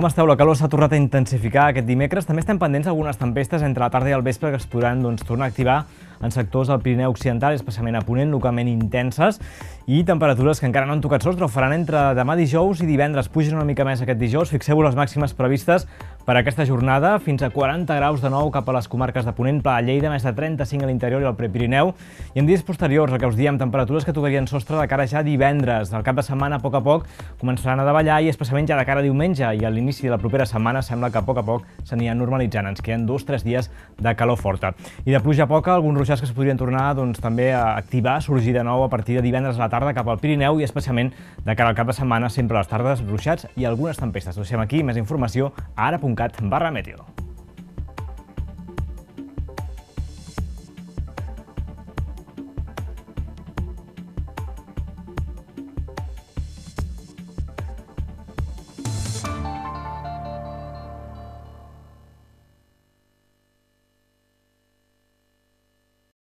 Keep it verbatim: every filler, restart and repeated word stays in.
Com esteu? La calor s'ha tornat a intensificar aquest dimecres. També estem pendents algunes tempestes entre la tarda i el vespre que es podran doncs, tornar a activar en sectors del Pirineu Occidental, especialment a Ponent, localment intenses, i temperatures que encara no han tocat sostre, ho faran entre demà dijous i divendres. Pugen una mica més aquest dijous. Fixeu-vos les màximes previstes per aquesta jornada, fins a quaranta graus de nou cap a les comarques de Ponent, Pla de Lleida, més de trenta-cinc a l'interior i al Prepirineu, i en dies posteriors, el que us diem, temperatures que tocarien sostre de cara ja divendres. Del cap de setmana, a poc a poc, començaran a davallar i especialment ja de cara a diumenge i a l'inici de la propera setmana sembla que a poc a poc s'aniran normalitzant. Ens queden dos o tres dies de calor forta. I de pluja a poca, alguns ruixats que es podrien tornar doncs, també a activar, a sorgir de nou a partir de divendres a la tarda cap al Pirineu i especialment de cara al cap de setmana, sempre a les tardes, ruixats i algunes tempestes. Ho deixem aquí, més informació a ara punt cat barra meteo.